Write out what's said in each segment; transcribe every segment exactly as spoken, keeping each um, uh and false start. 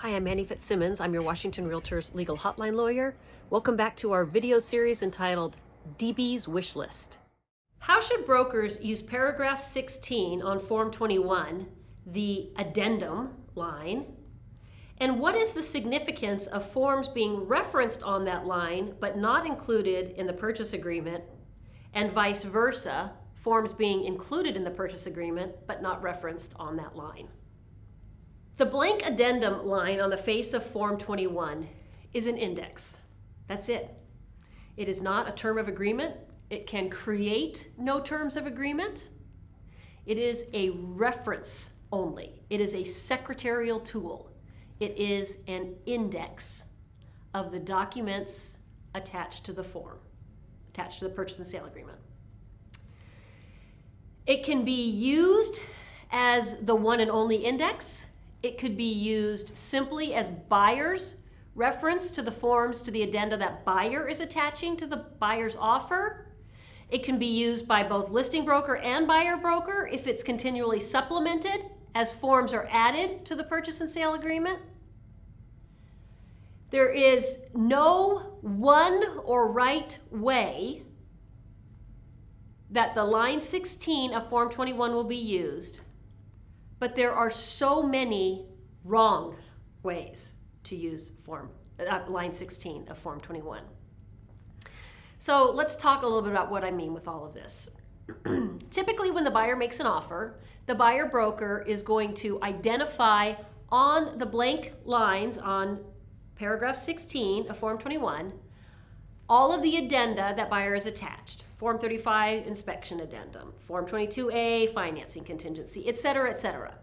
Hi, I'm Manny Fitzsimmons. I'm your Washington Realtors Legal Hotline lawyer. Welcome back to our video series entitled D B's Wishlist. How should brokers use Paragraph sixteen on Form twenty-one, the addendum line, and what is the significance of forms being referenced on that line but not included in the purchase agreement, and vice versa, forms being included in the purchase agreement but not referenced on that line? The blank addendum line on the face of Form twenty-one is an index. That's it. It is not a term of agreement. It can create no terms of agreement. It is a reference only. It is a secretarial tool. It is an index of the documents attached to the form, attached to the purchase and sale agreement. It can be used as the one and only index. It could be used simply as buyer's reference to the forms to the addenda that buyer is attaching to the buyer's offer. It can be used by both listing broker and buyer broker if it's continually supplemented as forms are added to the purchase and sale agreement. There is no one or right way that the line sixteen of Form twenty-one will be used. But there are so many wrong ways to use form, uh, line sixteen of Form twenty-one. So let's talk a little bit about what I mean with all of this. Typically, when the buyer makes an offer, the buyer broker is going to identify on the blank lines on Paragraph sixteen of Form twenty-one all of the addenda that buyer is attached. Form thirty-five, inspection addendum, Form twenty-two A, financing contingency, et cetera, et cetera.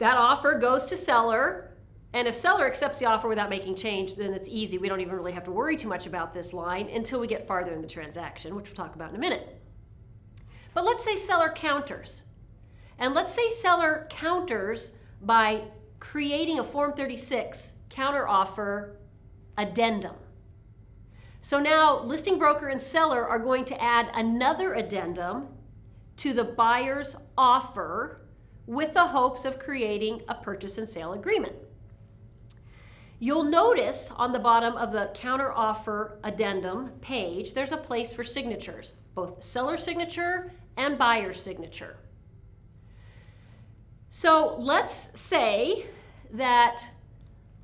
That offer goes to seller, and if seller accepts the offer without making change, then it's easy. We don't even really have to worry too much about this line until we get farther in the transaction, which we'll talk about in a minute. But let's say seller counters. And let's say seller counters by creating a Form thirty-six counteroffer addendum. So now listing broker and seller are going to add another addendum to the buyer's offer with the hopes of creating a purchase and sale agreement. You'll notice on the bottom of the counteroffer addendum page, there's a place for signatures, both seller signature and buyer signature. So let's say that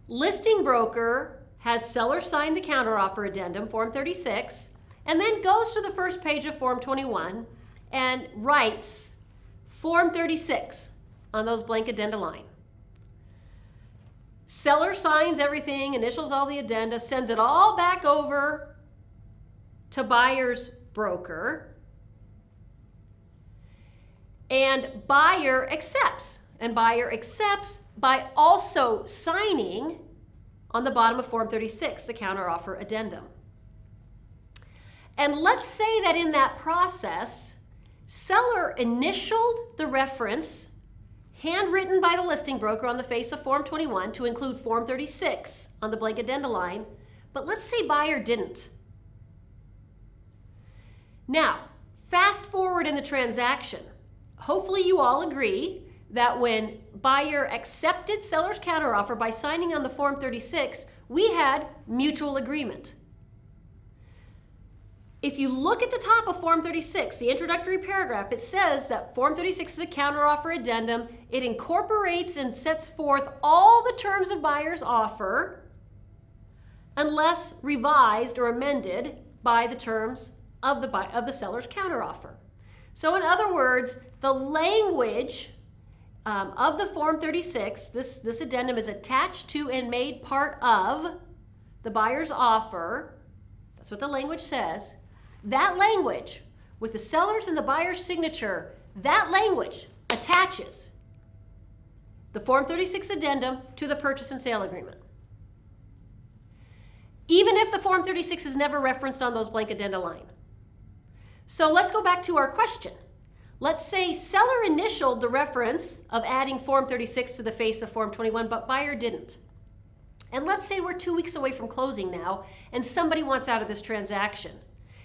listing broker has seller signed the counteroffer addendum, Form thirty-six, and then goes to the first page of Form twenty-one and writes Form thirty-six on those blank addenda line. Seller signs everything, initials all the addenda, sends it all back over to buyer's broker, and buyer accepts. And buyer accepts by also signing on the bottom of Form thirty-six, the counteroffer addendum. And let's say that in that process, seller initialed the reference handwritten by the listing broker on the face of Form twenty-one to include Form thirty-six on the blank addenda line, but let's say buyer didn't. Now, fast forward in the transaction. Hopefully you all agree that when buyer accepted seller's counteroffer by signing on the Form thirty-six, we had mutual agreement. If you look at the top of Form thirty-six, the introductory paragraph, it says that Form thirty-six is a counteroffer addendum. It incorporates and sets forth all the terms of buyer's offer unless revised or amended by the terms of the, of the seller's counteroffer. So in other words, the language Um, of the Form thirty-six, this, this addendum is attached to and made part of the buyer's offer. That's what the language says. That language, with the seller's and the buyer's signature, that language attaches the Form thirty-six addendum to the purchase and sale agreement. Even if the Form thirty-six is never referenced on those blank addenda line. So let's go back to our question. Let's say seller initialed the reference of adding Form thirty-six to the face of Form twenty-one, but buyer didn't. And let's say we're two weeks away from closing now, and somebody wants out of this transaction.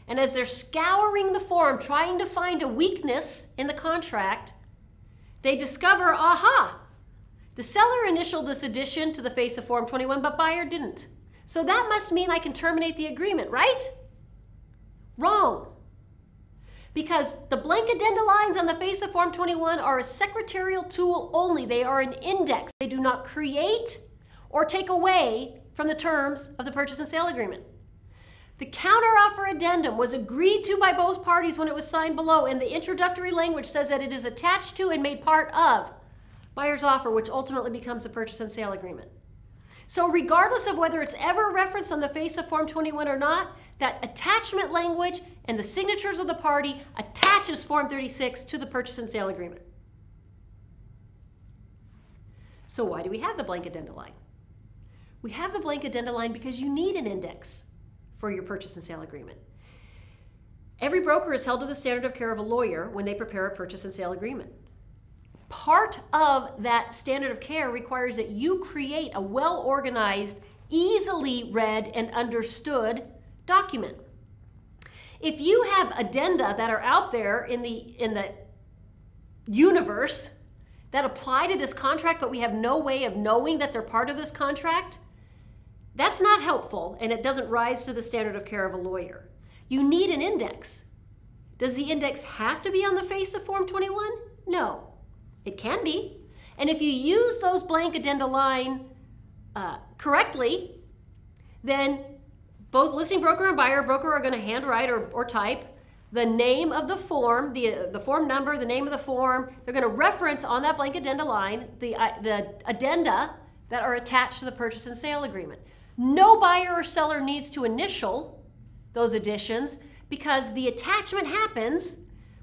And as they're scouring the form, trying to find a weakness in the contract, they discover, aha, The seller initialed this addition to the face of Form twenty-one, but buyer didn't. So that must mean I can terminate the agreement, right? Wrong. Because the blank addenda lines on the face of Form twenty-one are a secretarial tool only. They are an index. They do not create or take away from the terms of the purchase and sale agreement. The counteroffer addendum was agreed to by both parties when it was signed below, and the introductory language says that it is attached to and made part of buyer's offer, which ultimately becomes the purchase and sale agreement. So regardless of whether it's ever referenced on the face of Form twenty-one or not, that attachment language and the signatures of the party attaches Form thirty-six to the purchase and sale agreement. So why do we have the blank addenda line? We have the blank addenda line because you need an index for your purchase and sale agreement. Every broker is held to the standard of care of a lawyer when they prepare a purchase and sale agreement. Part of that standard of care requires that you create a well-organized, easily read and understood document. If you have addenda that are out there in the, in the universe that apply to this contract, but we have no way of knowing that they're part of this contract, that's not helpful, and it doesn't rise to the standard of care of a lawyer. You need an index. Does the index have to be on the face of Form twenty-one? No. It can be. And if you use those blank addenda line uh, correctly, then both listing broker and buyer broker are going to handwrite or, or type the name of the form, the, uh, the form number, the name of the form. They're going to reference on that blank addenda line the, uh, the addenda that are attached to the purchase and sale agreement. No buyer or seller needs to initial those additions because the attachment happens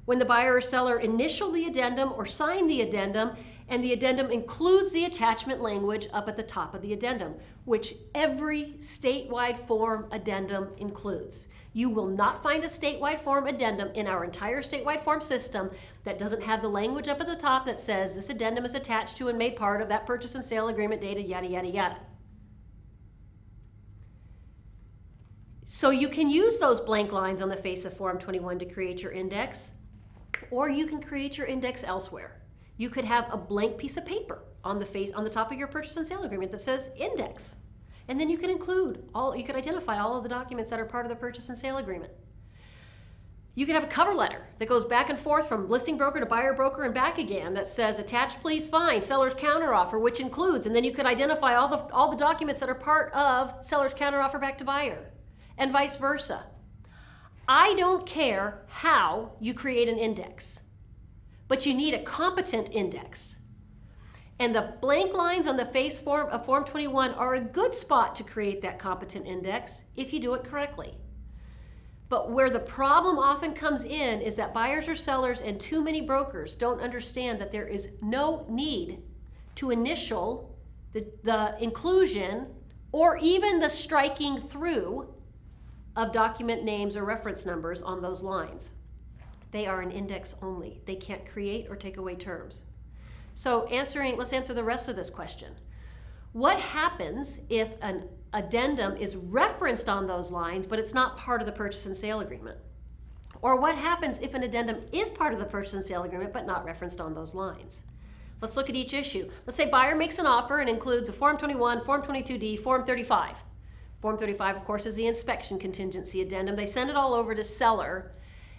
when the buyer or seller initial the addendum or sign the addendum, and the addendum includes the attachment language up at the top of the addendum, which every statewide form addendum includes. You will not find a statewide form addendum in our entire statewide form system that doesn't have the language up at the top that says this addendum is attached to and made part of that purchase and sale agreement data, yada, yada, yada. So you can use those blank lines on the face of Form twenty-one to create your index, or you can create your index elsewhere. You could have a blank piece of paper on the face, on the top of your purchase and sale agreement that says index. And then you can include all, you can identify all of the documents that are part of the purchase and sale agreement. You could have a cover letter that goes back and forth from listing broker to buyer broker and back again that says attached please find seller's counteroffer, which includes, and then you could identify all the, all the documents that are part of seller's counteroffer back to buyer and vice versa. I don't care how you create an index, but you need a competent index. And the blank lines on the face form of Form twenty-one are a good spot to create that competent index if you do it correctly. But where the problem often comes in is that buyers or sellers and too many brokers don't understand that there is no need to initial the, the inclusion or even the striking through of document names or reference numbers on those lines. They are an index only. They can't create or take away terms. So answering, let's answer the rest of this question. What happens if an addendum is referenced on those lines, but it's not part of the purchase and sale agreement? Or what happens if an addendum is part of the purchase and sale agreement, but not referenced on those lines? Let's look at each issue. Let's say buyer makes an offer and includes a Form twenty-one, Form twenty-two D, Form thirty-five. Form thirty-five, of course, is the inspection contingency addendum. They send it all over to seller,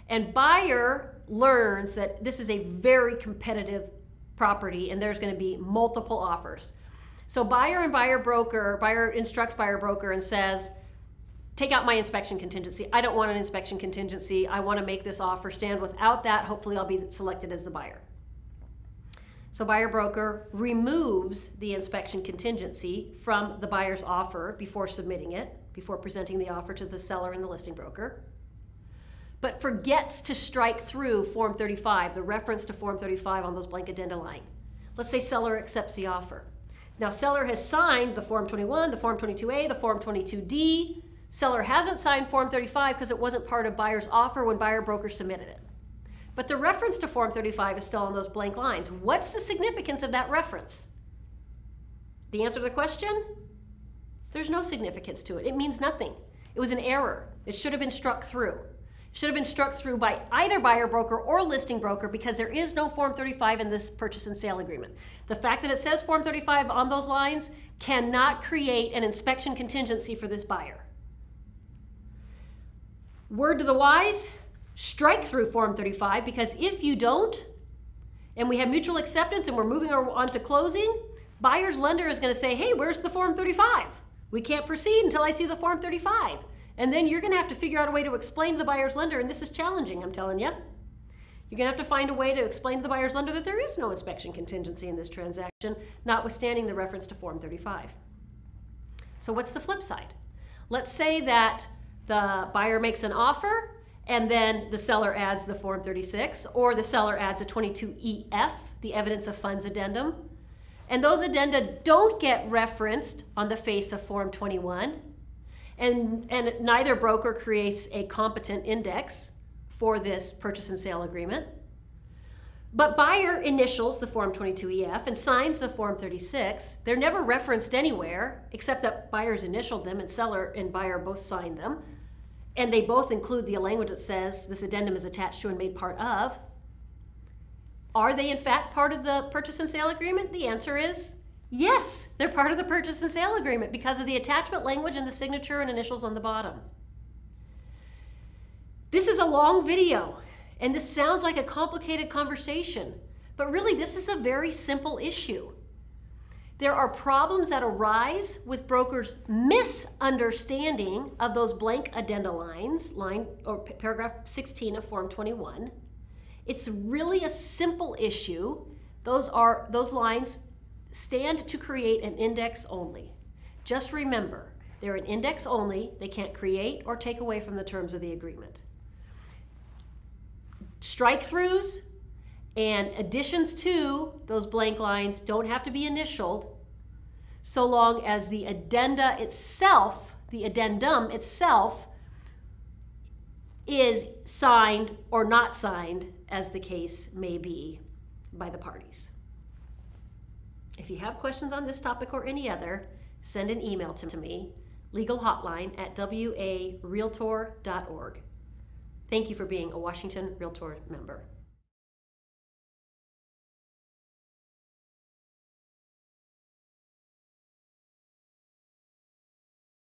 and buyer learns that this is a very competitive property and there's going to be multiple offers. So buyer and buyer broker, buyer instructs buyer broker and says, take out my inspection contingency. I don't want an inspection contingency. I want to make this offer stand. Without that, hopefully I'll be selected as the buyer. So buyer broker removes the inspection contingency from the buyer's offer before submitting it, before presenting the offer to the seller and the listing broker, but forgets to strike through Form thirty-five, the reference to Form thirty-five on those blank addenda line. Let's say seller accepts the offer. Now seller has signed the Form twenty-one, the Form twenty-two A, the Form twenty-two D. Seller hasn't signed Form thirty-five because it wasn't part of buyer's offer when buyer broker submitted it. But the reference to Form thirty-five is still on those blank lines. What's the significance of that reference? The answer to the question? There's no significance to it. It means nothing. It was an error. It should have been struck through. should have been struck through by either buyer broker or listing broker because there is no Form thirty-five in this purchase and sale agreement. The fact that it says Form thirty-five on those lines cannot create an inspection contingency for this buyer. Word to the wise, strike through Form thirty-five, because if you don't, and we have mutual acceptance and we're moving on to closing, buyer's lender is going to say, hey, where's the Form thirty-five? We can't proceed until I see the Form thirty-five. And then you're going to have to figure out a way to explain to the buyer's lender, and this is challenging, I'm telling you. You're going to have to find a way to explain to the buyer's lender that there is no inspection contingency in this transaction, notwithstanding the reference to Form thirty-five. So what's the flip side? Let's say that the buyer makes an offer, and then the seller adds the Form thirty-six, or the seller adds a twenty-two E F, the evidence of funds addendum. And those addenda don't get referenced on the face of Form twenty-one. And, and neither broker creates a competent index for this purchase and sale agreement. But buyer initials the Form twenty-two E F and signs the Form thirty-six. They're never referenced anywhere, except that buyers initialed them and seller and buyer both signed them. And they both include the language that says this addendum is attached to and made part of. Are they in fact part of the purchase and sale agreement? The answer is yes, they're part of the purchase and sale agreement because of the attachment language and the signature and initials on the bottom. This is a long video, and this sounds like a complicated conversation, but really this is a very simple issue. There are problems that arise with brokers' misunderstanding of those blank addenda lines, line or paragraph sixteen of Form twenty-one. It's really a simple issue. Those are those lines stand to create an index only. Just remember, they're an index only. They can't create or take away from the terms of the agreement. Strike-throughs and additions to those blank lines don't have to be initialed so long as the addenda itself, the addendum itself, is signed or not signed, as the case may be, by the parties. If you have questions on this topic or any other, send an email to me, legal hotline at w a realtor dot org. Thank you for being a Washington Realtor member.